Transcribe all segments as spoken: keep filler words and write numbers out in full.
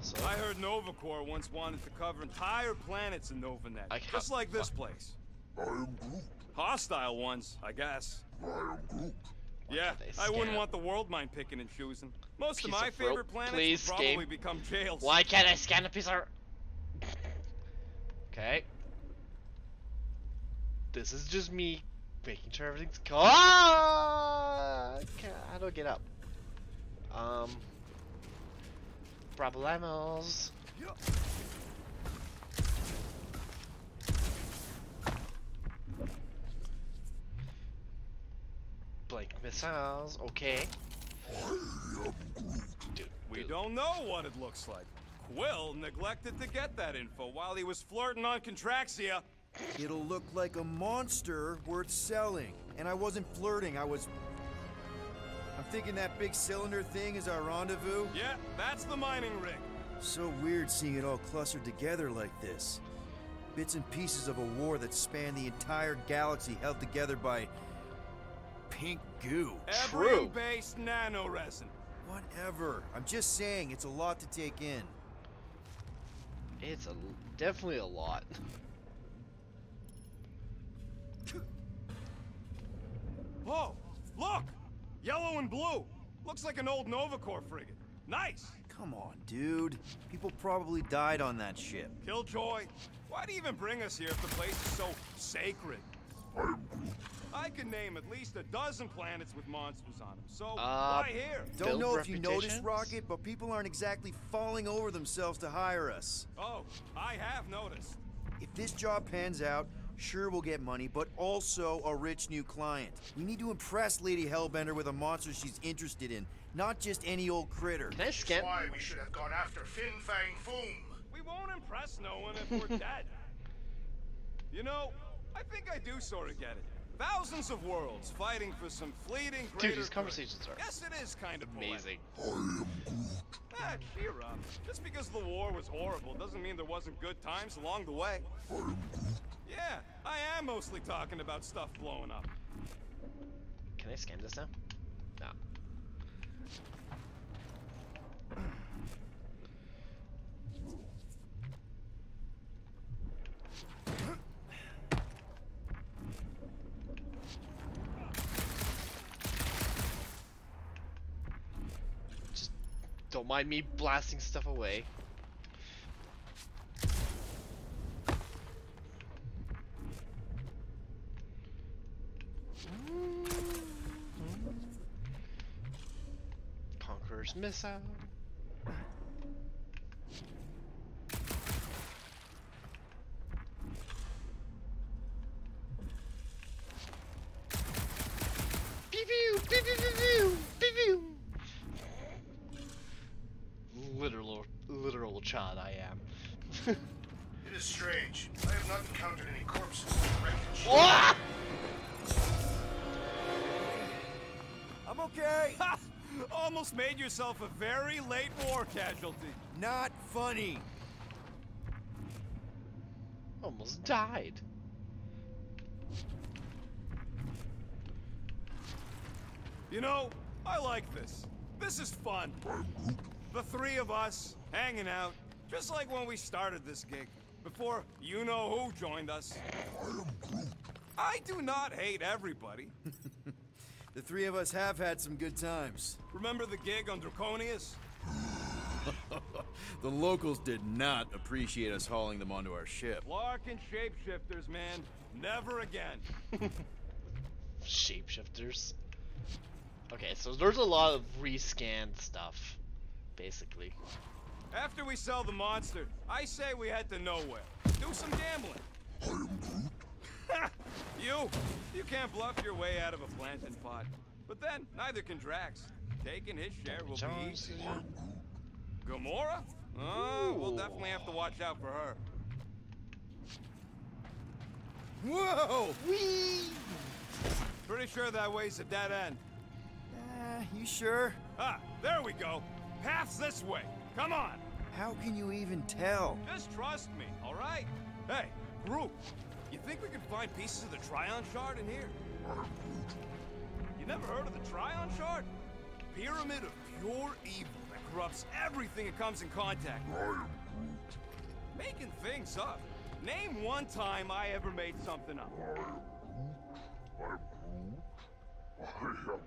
also. I heard Nova Corps once wanted to cover entire planets in NovaNet. I just like this place. I am Groot. Hostile ones, I guess. I am Groot. Yeah, I wouldn't want the world mind picking and choosing. Most of my favorite planets will probably become jails. Why can't I scan a piece of... Okay. This is just me making sure everything's gone. Ah! How do I get up? Um... Problemos. Yep. Like missiles, okay. Dude, we don't know what it looks like. Quill neglected to get that info while he was flirting on Contraxia. It'll look like a monster worth selling. And I wasn't flirting, I was... I'm thinking that big cylinder thing is our rendezvous. Yeah, that's the mining rig. So weird seeing it all clustered together like this. Bits and pieces of a war that spanned the entire galaxy held together by... pink goo. True. Based nano resin. Whatever. I'm just saying it's a lot to take in. It's a definitely a lot. Oh, look! Yellow and blue. Looks like an old Nova Corps frigate. Nice. Come on, dude. People probably died on that ship. Killjoy. Why'd he even bring us here if the place is so sacred? I can name at least a dozen planets with monsters on them, so uh, why here? Don't know if you noticed, Rocket, but people aren't exactly falling over themselves to hire us. Oh, I have noticed. If this job pans out, sure we'll get money, but also a rich new client. We need to impress Lady Hellbender with a monster she's interested in, not just any old critter. Can I skip? That's why we should have gone after Fin Fang Foom. We won't impress no one if we're dead. You know, I think I do sort of get it. Thousands of worlds fighting for some fleeting greater... Dude, these conversations are... Yes, it is kind of amazing. Poetic. Ah, cheer up. Just because the war was horrible doesn't mean there wasn't good times along the way. Yeah, I am mostly talking about stuff blowing up. Can I scan this now? No. Don't mind me blasting stuff away. Conqueror's missile. Pew pew pew pew pew pew pew. Literal, literal child I am. It is strange. I have not encountered any corpses in wreckage. What? I'm okay. Almost made yourself a very late war casualty. Not funny. Almost died. You know, I like this. This is fun. The three of us, hanging out, just like when we started this gig, before you-know-who joined us. I am Groot. I do not hate everybody. The three of us have had some good times. Remember the gig on Draconius? The locals did not appreciate us hauling them onto our ship. Larkin shapeshifters, man. Never again. Shapeshifters. Okay, so there's a lot of rescan stuff. Basically. After we sell the monster, I say we head to nowhere. Do some gambling. I am Groot. You! You can't bluff your way out of a plantain pot. But then, neither can Drax. Taking his share will be easy. Gamora? Oh, we'll definitely have to watch out for her. Whoa! Whee! Pretty sure that way's a dead end. Uh, you sure? Ah, there we go. Path's this way. Come on. How can you even tell? Just trust me, all right? Hey, Groot, you think we could find pieces of the Tryon Shard in here? You never heard of the Tryon Shard? pyramid of pure evil that corrupts everything it comes in contact with. I am Groot. Making things up. Name one time I ever made something up. I am Groot. I am Groot. I am Groot.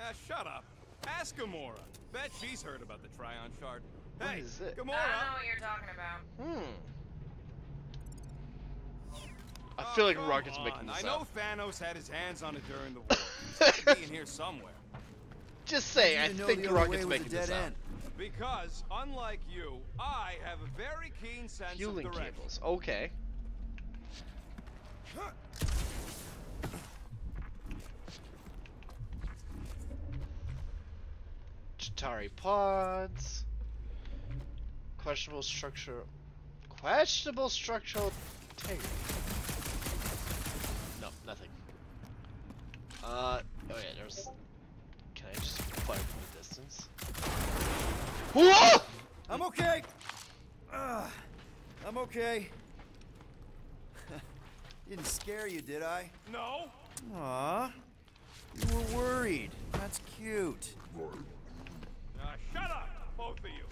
Ah, shut up. Ask Gamora. Bet she's heard about the Tryon Shard. What hey, is it? Gamora. I don't know what you're talking about. Hmm. I oh, feel like Rocket's on. making this I know up. Thanos had his hands on it during the war. He's got to be in here somewhere. Just say, I, I think the Rocket's making this up. Because, unlike you, I have a very keen sense Fueling of direction. cables. Okay. Chitauri pods. Questionable structure. Questionable structural integrity. No, nothing. Uh, oh yeah, there's... Can I just fire from a distance? Whoa! I'm okay! Uh, I'm okay. Didn't scare you, did I? No! Aww. You were worried. That's cute. Uh, shut up, both of you!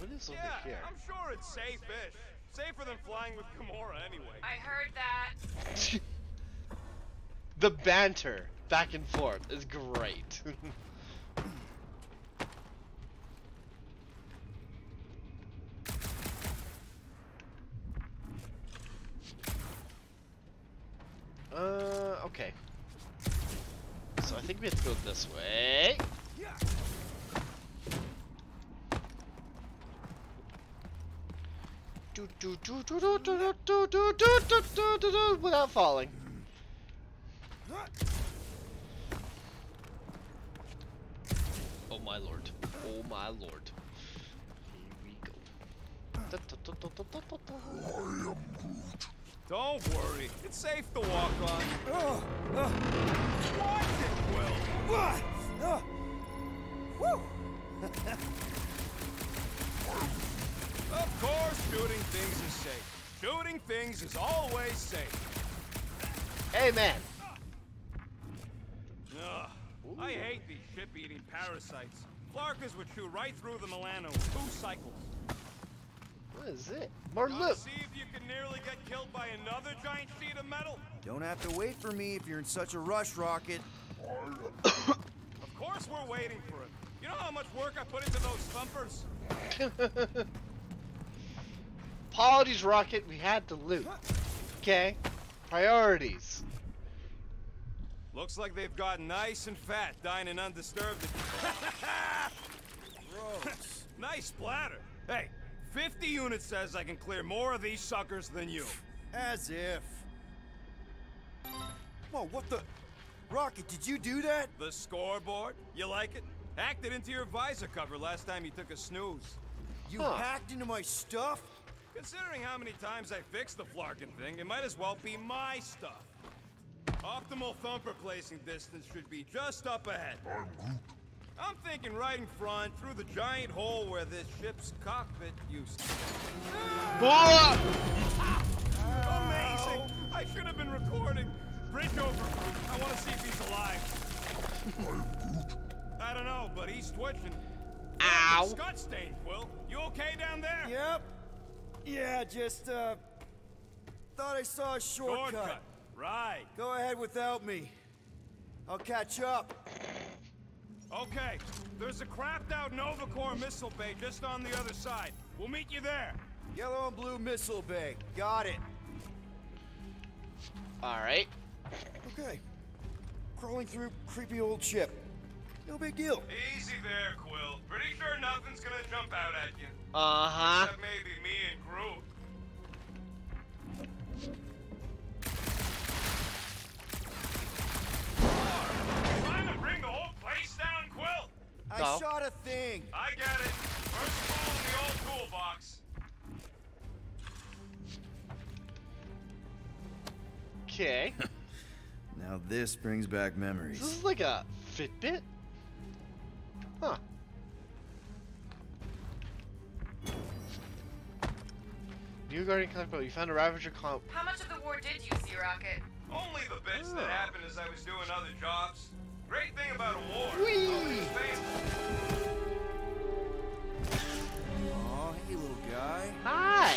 What is over yeah, here? I'm sure it's safe-ish. Safer than flying with Gamora, anyway. I heard that. The banter back and forth is great. uh, okay. So I think we have to go this way. Yeah. Without falling. Oh my lord. Oh my lord. Here we go. I am Groot. Don't worry. It's safe to walk on. Oh, uh, watch it, Will. Uh, uh, woo. Of course, shooting things is safe. Shooting things is always safe. Amen. Ugh. I hate these ship-eating parasites. Clarkas would chew right through the Milano in two cycles. What is it? More loot. See if you can nearly get killed by another giant sheet of metal. Don't have to wait for me if you're in such a rush, Rocket. Of course we're waiting for him. You know how much work I put into those thumpers? Apologies, Rocket. We had to loot. Okay. Priorities. Looks like they've gotten nice and fat, dining undisturbed. Gross. Nice splatter. Hey, fifty units says I can clear more of these suckers than you. As if. Whoa, what the? Rocket, did you do that? The scoreboard? You like it? Hacked it into your visor cover last time you took a snooze. You huh. hacked into my stuff? Considering how many times I fixed the Flarkin thing, it might as well be my stuff. Optimal thumper placing distance should be just up ahead. I'm thinking right in front, through the giant hole where this ship's cockpit used to be. Ah! Amazing! I should have been recording. Bridge over. I want to see if he's alive. I don't know, but he's twitching. Ow! Scott stained, Will. You okay down there? Yep. Yeah, just, uh... thought I saw a shortcut. Shortcut. Right. Go ahead without me. I'll catch up. Okay. There's a crapped out Nova Corps missile bay just on the other side. We'll meet you there. Yellow and blue missile bay. Got it. All right. Okay. Crawling through creepy old ship. No big deal. Easy there, Quill. Pretty sure nothing's gonna jump out at you. Uh-huh. Except maybe me and Groot. I no. shot a thing. I got it. First of all, in the old toolbox. Okay. Now this brings back memories. This is like a Fitbit? Huh. New Guardian Collectible. You found a Ravager comp. How much of the war did you see, Rocket? Only the bits oh. that happened as I was doing other jobs. Great thing about a war. Aw, hey little guy. Hi!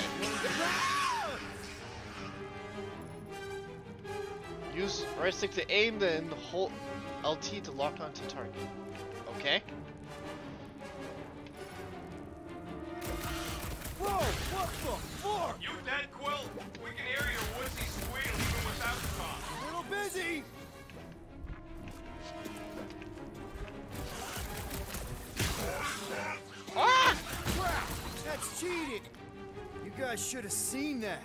Use right stick to aim, then hold L T to lock onto target. Okay. Whoa! What the fuck? You dead, Quill? We can hear your woodsy squeal even without the top. A little busy! Ah! Crap! That's cheating! You guys should have seen that.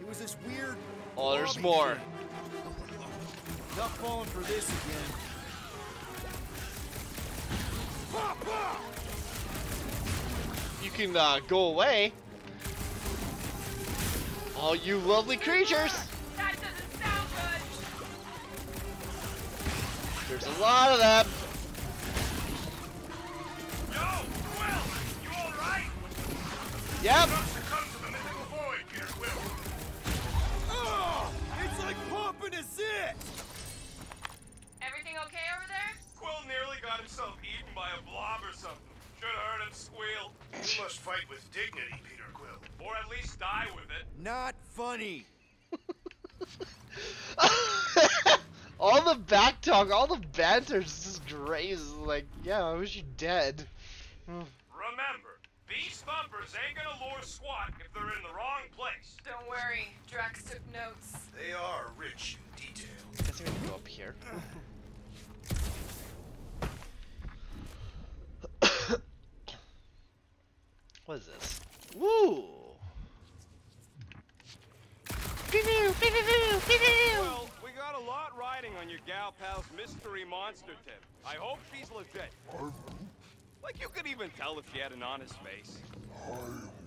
It was this weird... Oh, there's lobby. More. Not falling for this again. You can uh, go away. All you lovely creatures. That doesn't sound good. There's a lot of them. Yo, Quill, you all right? Yep. Oh, it's like popping a zit. Everything okay over there? Quill nearly got himself eaten by a blob or something. Should have heard him squeal. You must fight with dignity, Peter Quill. Or at least die with it. Not funny. All the back talk, all the banter is just crazy. Like, yeah, I wish you dead. Remember, these thumpers ain't gonna lure squat if they're in the wrong place. Don't worry, Drax took notes. They are rich in detail. I guess I'm gonna go up here. What is this? Woo! Well, we got a lot riding on your gal pal's mystery monster tip. I hope she's legit. Like you could even tell if she had an honest face.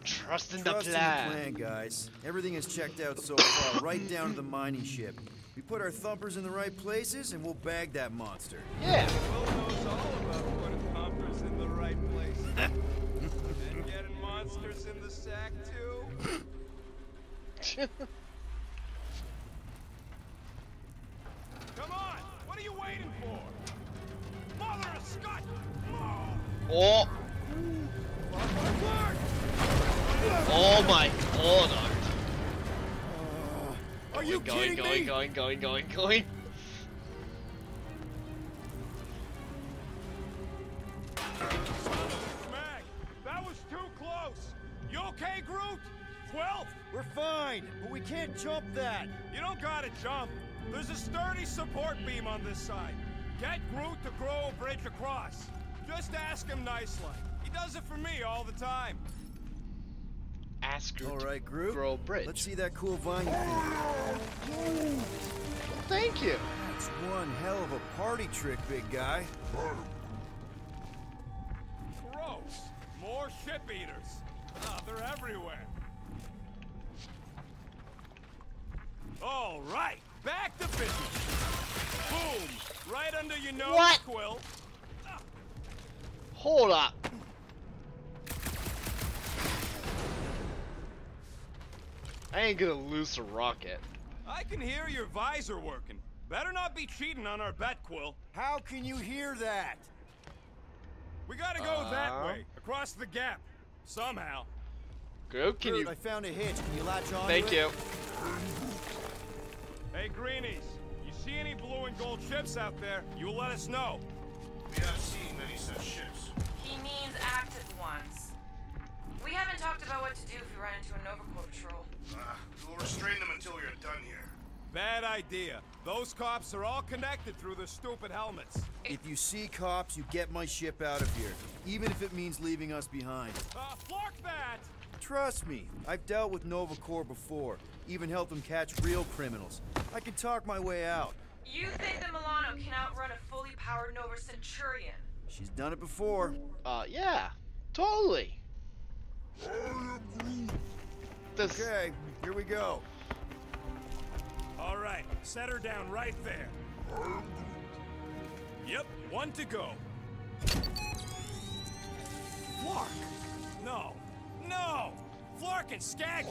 Trust in the Trust plan. Trust in the plan, guys. Everything is checked out so far, right down to the mining ship. We put our thumpers in the right places, and we'll bag that monster. Yeah. Will knows all about putting thumpers in the right place. Monsters in the sack too. Come on, what are you waiting for? Mother of Scott! Move! Oh! Oh my God! Uh, are you going, kidding going, me? Going, going, going, going, going? Okay, Groot? Twelve? We're fine, but we can't jump that. You don't gotta jump. There's a sturdy support beam on this side. Get Groot to grow a bridge across. Just ask him nicely. He does it for me all the time. Ask Groot, all right, Groot, grow a bridge. Let's see that cool vine. Oh, thank you. That's one hell of a party trick, big guy. Gross. More ship eaters. Oh, they're everywhere. All right, back to business. Boom, right under your nose, what? Quill. Ah. Hold up. I ain't gonna lose a rocket. I can hear your visor working. Better not be cheating on our bet, Quill. How can you hear that? We gotta go uh... that way, across the gap. Somehow. Groot, can Groot, you... I found a hitch. Can you latch on? Thank you. Hey, Greenies. You see any blue and gold ships out there, you'll let us know. We have seen many such ships. He means active ones. We haven't talked about what to do if we run into a Nova Corps patrol. Uh, we'll restrain them until you're done here. Bad idea. Those cops are all connected through their stupid helmets. If you see cops, you get my ship out of here, even if it means leaving us behind. Uh, fork that! Trust me, I've dealt with Nova Corps before, even helped them catch real criminals. I can talk my way out. You think that Milano can outrun a fully powered Nova Centurion? She's done it before. Uh, yeah, totally. This... Okay, here we go. All right, set her down right there. Yep, one to go. Flark! No, no! Flark and Skaggy!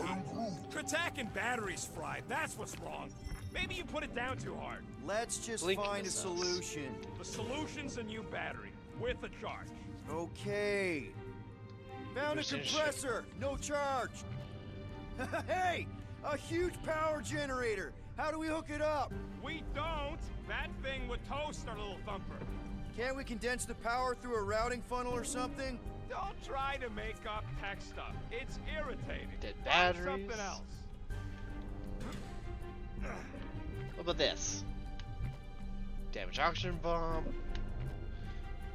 Kratak and batteries fried, that's what's wrong. Maybe you put it down too hard. Let's just Blink find a solution. The solution's a new battery with a charge. Okay. Found a compressor. No charge. Hey, a huge power generator. How do we hook it up? We don't. That thing would toast our little thumper. Can't we condense the power through a routing funnel or something? Don't try to make up tech stuff. It's irritating. Dead batteries. Find something else. What about this? Damage oxygen bomb.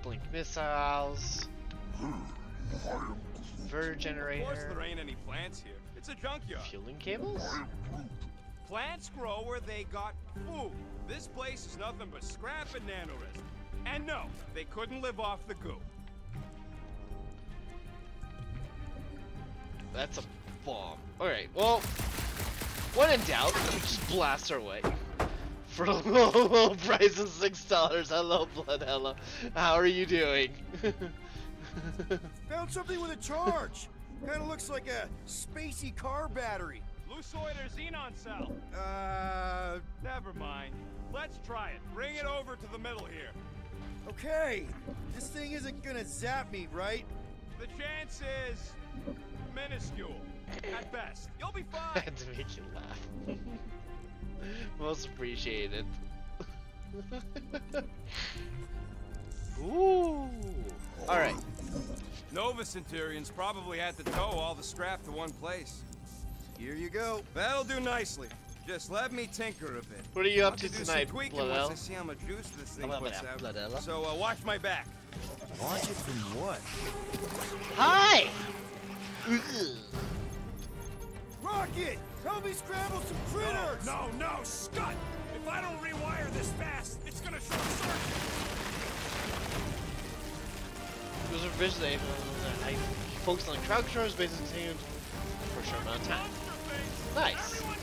Blink missiles. Ver generator. Of course there ain't any plants here. It's a junkyard. Fueling cables? Plants grow where they got food. This place is nothing but scrap and nanoresin. And no, they couldn't live off the goo. That's a bomb. Alright, well, when in doubt, we just blast our way. For a low, low price of six dollars. Hello, Blood Hella. How are you doing? Found something with a charge. Kind of looks like a spacey car battery. Lucoid or xenon cell? Uh, never mind. Let's try it. Bring it over to the middle here. Okay, this thing isn't gonna zap me, right? The chance is minuscule at best. You'll be fine. I had to make you laugh. Most appreciated. Ooh. All right. Nova Centurions probably had to tow all the scrap to one place. Here you go. That'll do nicely. Just let me tinker a bit. What are you up to tonight, Bloodella? I see how much juice this thing puts out. Bloodella. So uh, watch my back. Watch it from what? Hi. Rocket, help me scramble some critters. No, no, no, scut! If I don't rewire this fast, it's gonna short circuit. Those are vicious. I focus on crowd control, bases continued for a short amount of time. Nice. Bye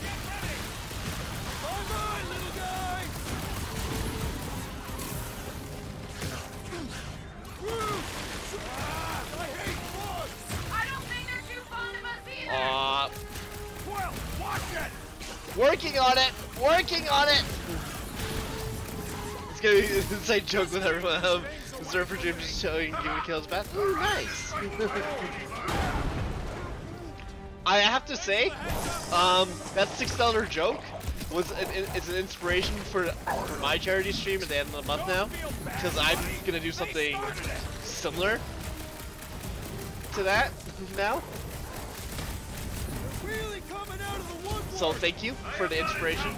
bye, little guy! Ah, I hate bugs! I don't think they're too fond of us either! Uh, well, watch it! Working on it! Working on it! It's gonna be an inside joke with everyone. Um, Reserve for Jim just showing giving kills back. Ooh, nice! I have to say, um, that six dollar joke was an, it's an inspiration for, for my charity stream at the end of the month now, because I'm gonna do something similar to that now. So thank you for the inspiration.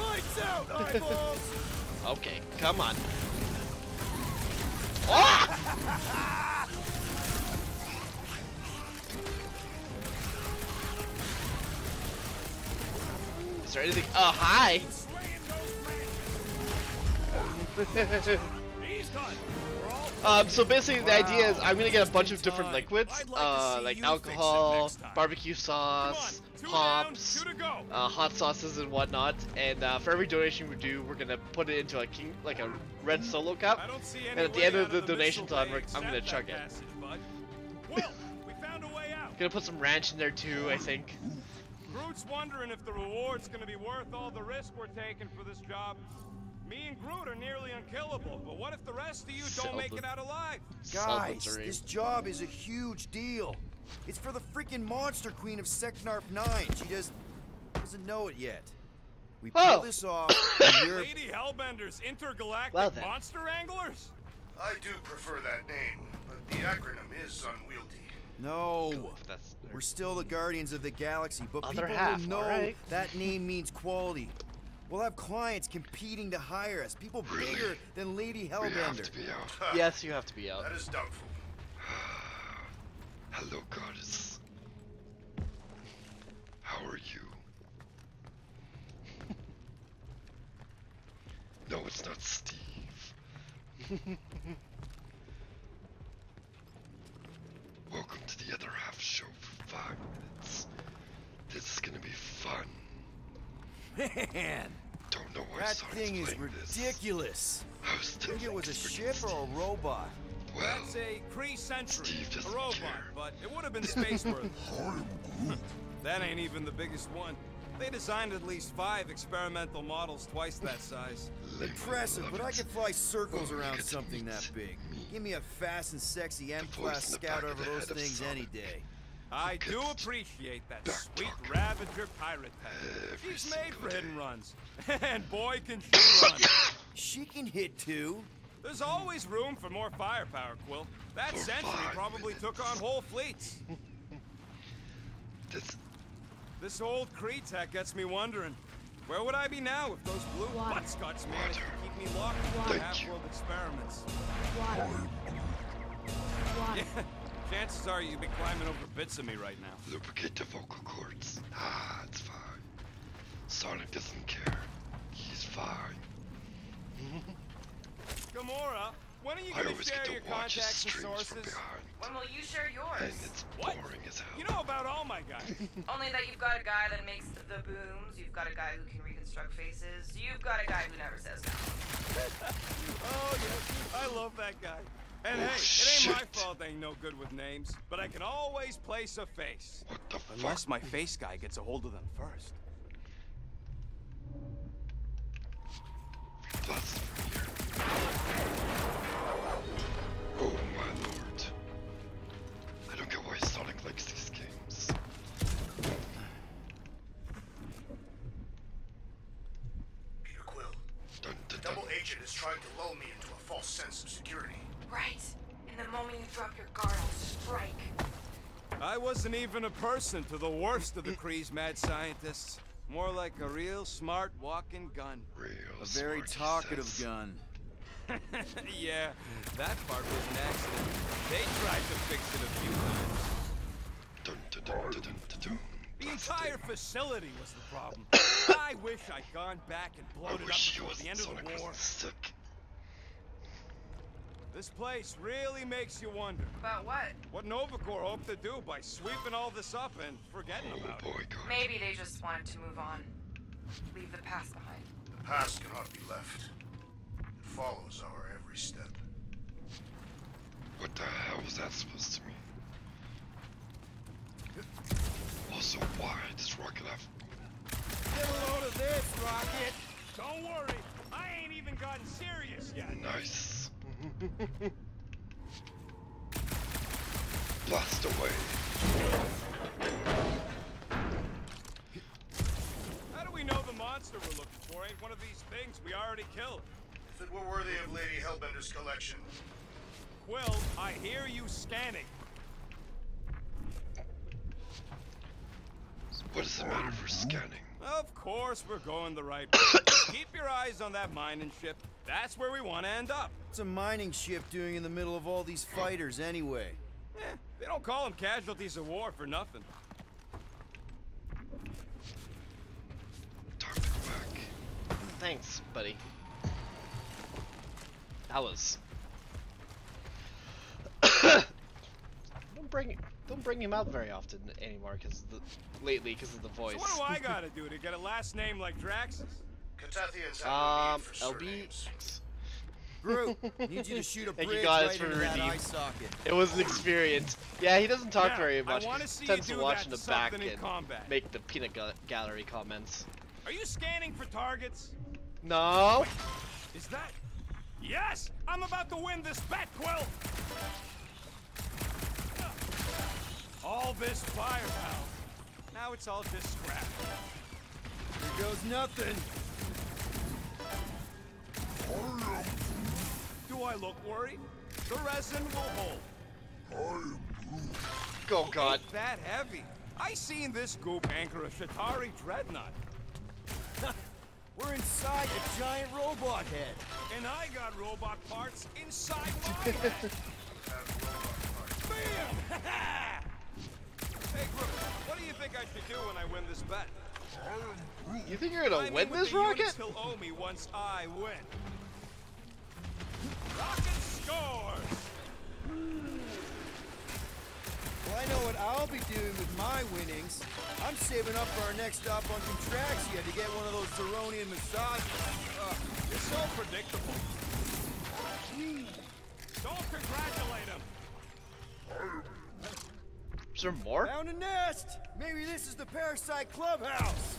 Lights out, eyeballs! Okay, come on. Ah! Is there anything? Oh, hi! um, so basically, the idea is I'm gonna get a bunch of different liquids, uh, like alcohol, barbecue sauce, hops, uh, hot sauces, and whatnot. And uh, for every donation we do, we're gonna put it into a king, like a red solo cup. And at the end of the donation time, I'm gonna chug it. Gonna put some ranch in there too, I think. Groot's wondering if the reward's gonna be worth all the risk we're taking for this job. Me and Groot are nearly unkillable, but what if the rest of you don't make it out alive? Guys, this job is a huge deal. It's for the freaking monster queen of Seknarp nine. She just doesn't know it yet. We pull oh. this off. Lady Hellbender's intergalactic well, monster wranglers? I do prefer that name, but the acronym is unwieldy. No, God, that's we're still the Guardians of the Galaxy, but Other people half, will know right. that name means quality. We'll have clients competing to hire us, people really? bigger than Lady Hellbender. We have to be out. Yes, you have to be out. That is doubtful. Hello, Goddess. How are you? No, it's not Steve. Welcome to the other half show for five minutes. This is gonna be fun. Man! Don't know why I started playing this. That thing is ridiculous. I was still think it was a ship or a robot. Well, that's a Kree sentry, a robot, care. But it would have been space-worthy. That ain't even the biggest one. They designed at least five experimental models twice that size. Impressive, but I could fly circles around something that big. Give me a fast and sexy M class scout over those things any day. I do appreciate that sweet Ravager pirate pattern. She's made for hit and runs. And boy, can she run. She can hit too. There's always room for more firepower, Quill. That sentry probably took on whole fleets. This... this old Kree tech gets me wondering, where would I be now if those blue buttscots managed to keep me locked in half-world experiments? Water. Water. Yeah, chances are you'd be climbing over bits of me right now. Lubricate the vocal cords. Ah, it's fine. Sonic doesn't care. He's fine. Gamora, when are you going to share your contacts and sources? When will you share yours? And it's boring what? As hell. You know about all my guys. Only that you've got a guy that makes the booms, you've got a guy who can reconstruct faces, you've got a guy who never says no. Oh, yes, I love that guy. And oh, hey, shit. It ain't my fault ain't no good with names, but I can always place a face. What the fuck? Unless my face guy gets a hold of them first. That's oh my lord. I don't get why Sonic likes these games. Peter Quill. Dun, dun, dun. Double Agent is trying to lull me into a false sense of security. Right. And the moment you drop your guard, I'll strike. I wasn't even a person to the worst of the Kree's mad scientists. More like a real smart walking gun. Real a very talkative gun. Yeah, that part was an accident. They tried to fix it a few times. Dun, dun, dun, dun, dun, dun, dun. The entire facility was the problem. I wish I'd gone back and blown it up at the end of the war. Sick. This place really makes you wonder. About what? What Nova Corps hoped to do by sweeping all this up and forgetting oh, about boy, it. God. Maybe they just wanted to move on. Leave the past behind. The past cannot be left. It follows our every step. What the hell was that supposed to mean? Also, why this rocket left? Get a load of this, Rocket! Don't worry, I ain't even gotten serious yet. Nice. Blast away. How do we know the monster we're looking for ain't one of these things we already killed? If it were worthy of Lady Hellbender's collection. Quill, I hear you scanning. What does it matter for scanning? Of course we're going the right way. Keep your eyes on that mining ship. That's where we want to end up. What's a mining ship doing in the middle of all these fighters anyway? Eh, they don't call them casualties of war for nothing. Time to go back. Thanks, buddy. That was... Don't bring it. Don't bring him out very often anymore, cause the, lately, because of the voice. So what do I gotta do to get a last name like Drax's? Catathia's um, L B X. Brew, need you to shoot a bridge right for into that eye socket. It was an experience. Yeah, he doesn't talk yeah, very much. He tends to watch in the back in and combat. Make the peanut gallery comments. Are you scanning for targets? No. Wait, is that? Yes, I'm about to win this bet, Quill. All this firepower. Now it's all just scrap. Here goes nothing. Do I look worried? The resin will hold. Oh God. It's that heavy. I seen this goop anchor a Chitauri Dreadnought. We're inside a giant robot head. And I got robot parts inside my head. Bam! Hey, Groot, what do you think I should do when I win this bet? You think you're gonna win this, Rocket? He'll owe me once I win. Rocket scores! Well, I know what I'll be doing with my winnings. I'm saving up for our next stop on Contraxia to get one of those Zeronian massages. Uh, it's so predictable. Don't congratulate him. Is there more? Found a nest. Maybe this is the parasite clubhouse.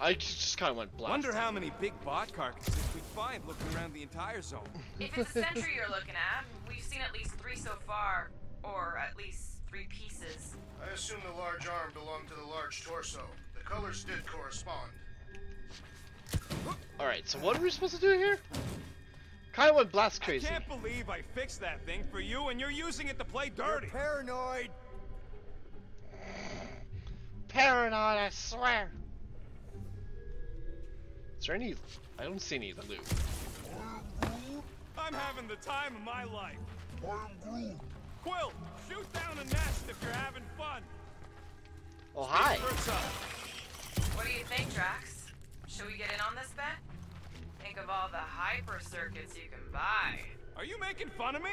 I just kind of went black. Wonder how many big bot carcasses we find looking around the entire zone. If it's a sentry you're looking at, we've seen at least three so far, or at least three pieces. I assume the large arm belonged to the large torso. The colors did correspond. Alright, so what are we supposed to do here? Kind of went blast crazy. I can't believe I fixed that thing for you and you're using it to play dirty. You're paranoid. Paranoid, I swear. Is there any... I don't see any loot. I'm having the time of my life. Quill, shoot down a nest if you're having fun. Oh, hi. What do you think, Drax? Should we get in on this bet? Think of all the hyper circuits you can buy. Are you making fun of me?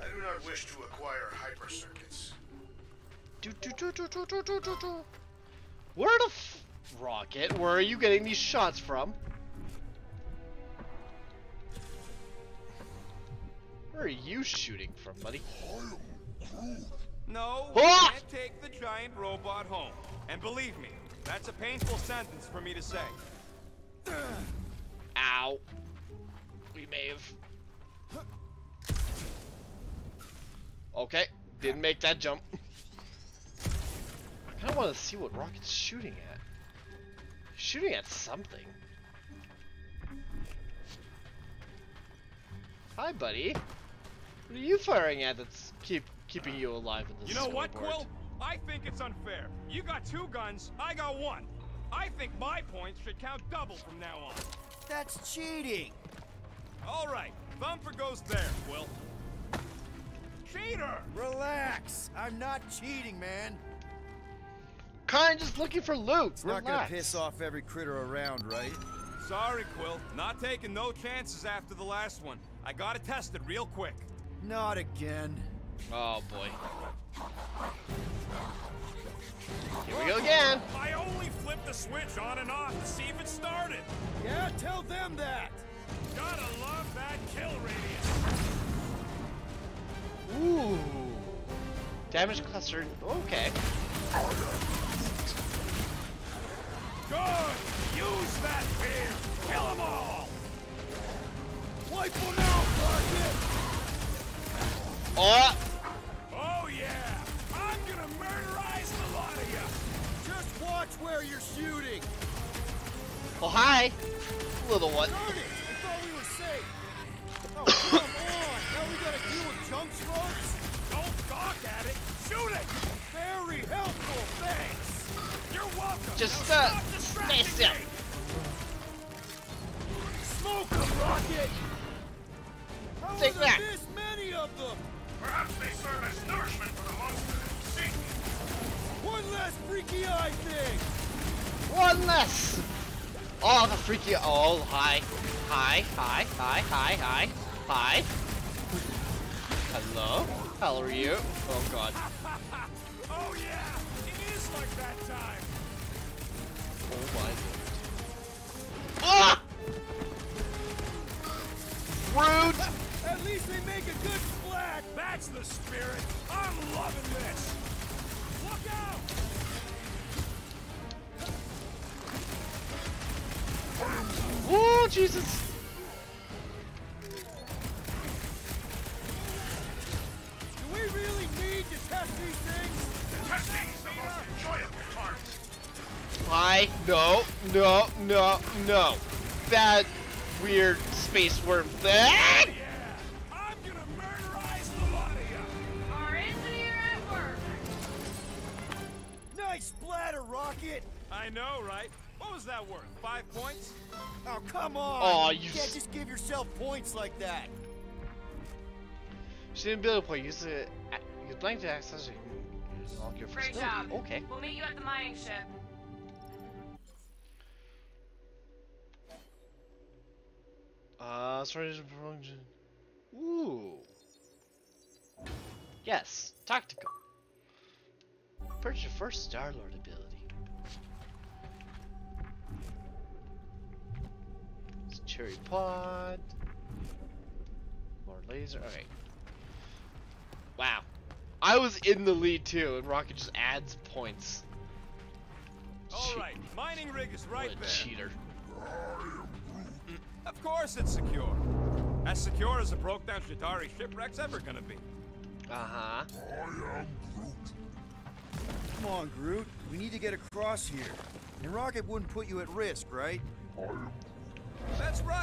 I do not wish to acquire hyper circuits. Do, do, do, do, do, do, do, do. Where the f... Rocket, where are you getting these shots from? Where are you shooting from, buddy? No, we ah! can't take the giant robot home. And believe me, that's a painful sentence for me to say. Ow. We may have... Okay, didn't make that jump. I kind of want to see what Rocket's shooting at. Shooting at something. Hi, buddy. What are you firing at that's keep keeping you alive in this? You know scoreboard? What, Quill? I think it's unfair. You got two guns, I got one. I think my points should count double from now on. That's cheating. All right, Bumper goes there, Quill. Cheater! Relax. I'm not cheating, man. Kind just looking for loot. It's Relax. Not gonna piss off every critter around, right? Sorry, Quill. Not taking no chances after the last one. I gotta test it real quick. Not again. Oh boy. Here we go again. I only flipped the switch on and off to see if it started. Yeah, tell them that. Gotta love that kill radius. Ooh. Damage cluster. Okay. Good! Use that fear! Kill them all! Wipe them out, Clarkas! Oh! Oh yeah! I'm gonna murderize the lot of you! Just watch where you're shooting! Oh hi! Little one. Darn it! I thought we were safe! Oh come on! Now we gotta deal with jump strokes? Don't gawk at it! Shoot it! Very helpful, thanks! You're welcome! Just, now uh, stay still! Smoke them, Rocket! How Take that! This many of them? Perhaps they serve as nourishment for the monster. See? One less freaky eye thing! One less! Oh, the freaky... Oh, hi. Hi, hi, hi, hi, hi, hi. Hello? How are you? Oh, God. Oh, yeah! Like that time. Oh my god. Ah! Rude! At least they make a good splash! That's the spirit! I'm loving this! Look out! Oh, Jesus! Do we really need to test these things? The testing is the most enjoyable part. Why? No, no, no, no. That weird space worm thing. Yeah. I'm gonna murderize the lot of you. Our engineer at work. Nice splatter, Rocket. I know, right? What was that worth? Five points? Oh, come on. Oh, you, you can't just give yourself points like that. She didn't build a point. Use it. You'd like to access it. Great job. Okay. We'll meet you at the mining ship. Uh, sorry. Ooh. Yes. Tactical. Purchase your first Star-Lord ability. It's a cherry pod. more laser. Alright. Wow. I was in the lead too, and Rocket just adds points. Alright, mining rig is right there. What a cheater. Of course it's secure. As secure as a broke down Chitauri shipwreck's ever gonna be. Uh-huh. Come on, Groot. We need to get across here. And Rocket wouldn't put you at risk, right? That's right.